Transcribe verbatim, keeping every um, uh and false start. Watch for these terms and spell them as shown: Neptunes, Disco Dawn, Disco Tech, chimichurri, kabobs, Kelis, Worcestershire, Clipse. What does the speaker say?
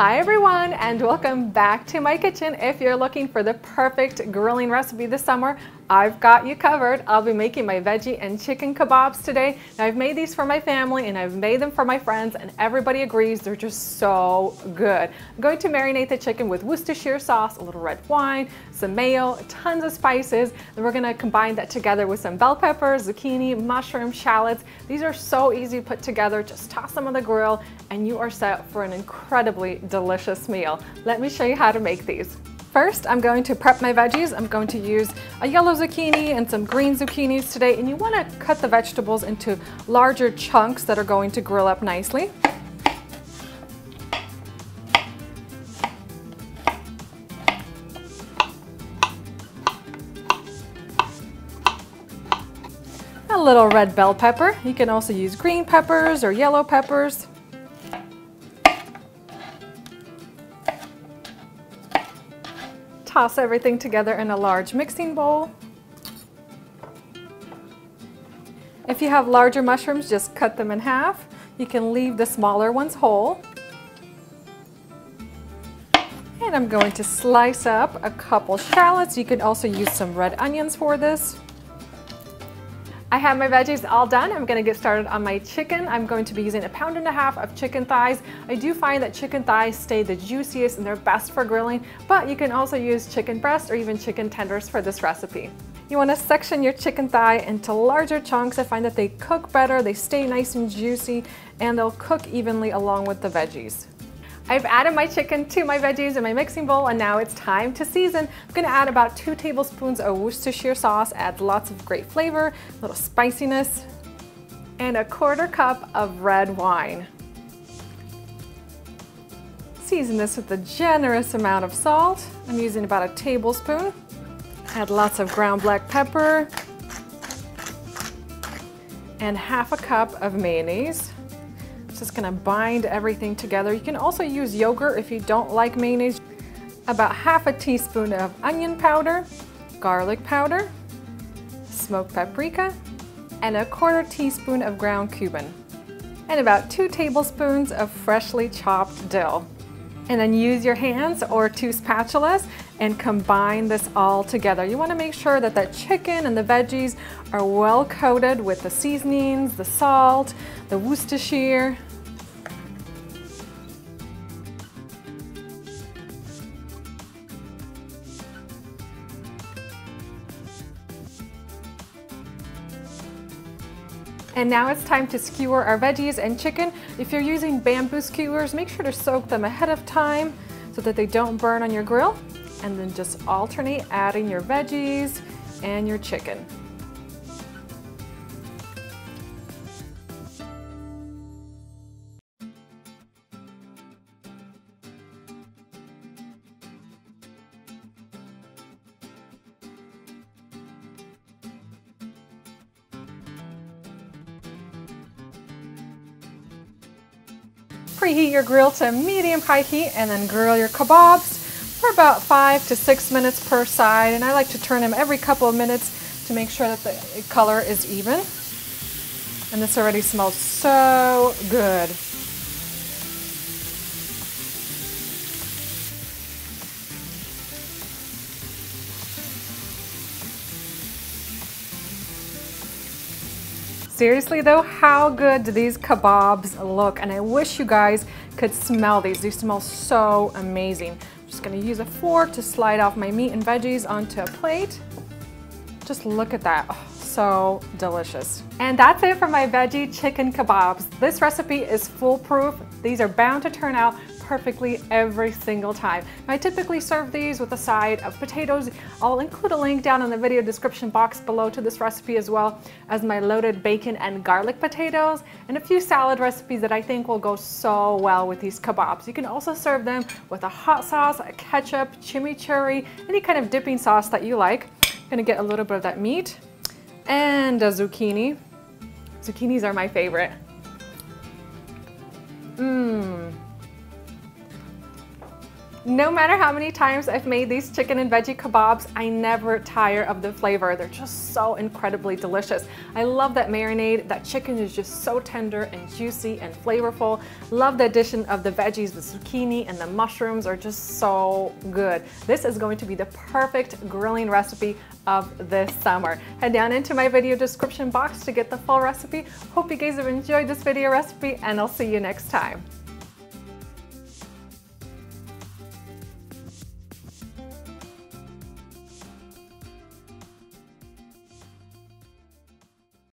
Hi everyone, and welcome back to my kitchen. If you're looking for the perfect grilling recipe this summer, I've got you covered. I'll be making my veggie and chicken kebabs today. Now, I've made these for my family and I've made them for my friends, and everybody agrees they're just so good. I'm going to marinate the chicken with Worcestershire sauce, a little red wine, some mayo, tons of spices, and we're gonna combine that together with some bell peppers, zucchini, mushrooms, shallots. These are so easy to put together. Just toss them on the grill and you are set for an incredibly delicious meal. Let me show you how to make these. First, I'm going to prep my veggies. I'm going to use a yellow zucchini and some green zucchinis today, and you want to cut the vegetables into larger chunks that are going to grill up nicely. A little red bell pepper. You can also use green peppers or yellow peppers. Toss everything together in a large mixing bowl. If you have larger mushrooms, just cut them in half. You can leave the smaller ones whole. And I'm going to slice up a couple shallots. You can also use some red onions for this. I have my veggies all done. I'm gonna get started on my chicken. I'm going to be using a pound and a half of chicken thighs. I do find that chicken thighs stay the juiciest and they're best for grilling, but you can also use chicken breast or even chicken tenders for this recipe. You wanna section your chicken thigh into larger chunks. I find that they cook better, they stay nice and juicy, and they'll cook evenly along with the veggies. I've added my chicken to my veggies in my mixing bowl, and now it's time to season. I'm gonna add about two tablespoons of Worcestershire sauce, adds lots of great flavor, a little spiciness, and a quarter cup of red wine. Season this with a generous amount of salt. I'm using about a tablespoon. Add lots of ground black pepper, and half a cup of mayonnaise. Just gonna bind everything together. You can also use yogurt if you don't like mayonnaise. About half a teaspoon of onion powder, garlic powder, smoked paprika, and a quarter teaspoon of ground cumin, and about two tablespoons of freshly chopped dill. And then use your hands or two spatulas and combine this all together. You wanna make sure that that chicken and the veggies are well coated with the seasonings, the salt, the Worcestershire. And now it's time to skewer our veggies and chicken. If you're using bamboo skewers, make sure to soak them ahead of time so that they don't burn on your grill. And then just alternate adding your veggies and your chicken. Preheat your grill to medium-high heat and then grill your kebabs for about five to six minutes per side. And I like to turn them every couple of minutes to make sure that the color is even. And this already smells so good. Seriously though, how good do these kebabs look? And I wish you guys could smell these. These smell so amazing. I'm just gonna use a fork to slide off my meat and veggies onto a plate. Just look at that. Oh, so delicious. And that's it for my veggie chicken kebabs. This recipe is foolproof. These are bound to turn out perfectly every single time. Now, I typically serve these with a side of potatoes. I'll include a link down in the video description box below to this recipe, as well as my loaded bacon and garlic potatoes and a few salad recipes that I think will go so well with these kebabs. You can also serve them with a hot sauce, a ketchup, chimichurri, any kind of dipping sauce that you like. I'm gonna get a little bit of that meat and a zucchini. Zucchinis are my favorite. Mmm. No matter how many times I've made these chicken and veggie kebabs, I never tire of the flavor. They're just so incredibly delicious. I love that marinade. That chicken is just so tender and juicy and flavorful. Love the addition of the veggies, the zucchini and the mushrooms are just so good. This is going to be the perfect grilling recipe of this summer. Head down into my video description box to get the full recipe. Hope you guys have enjoyed this video recipe, and I'll see you next time.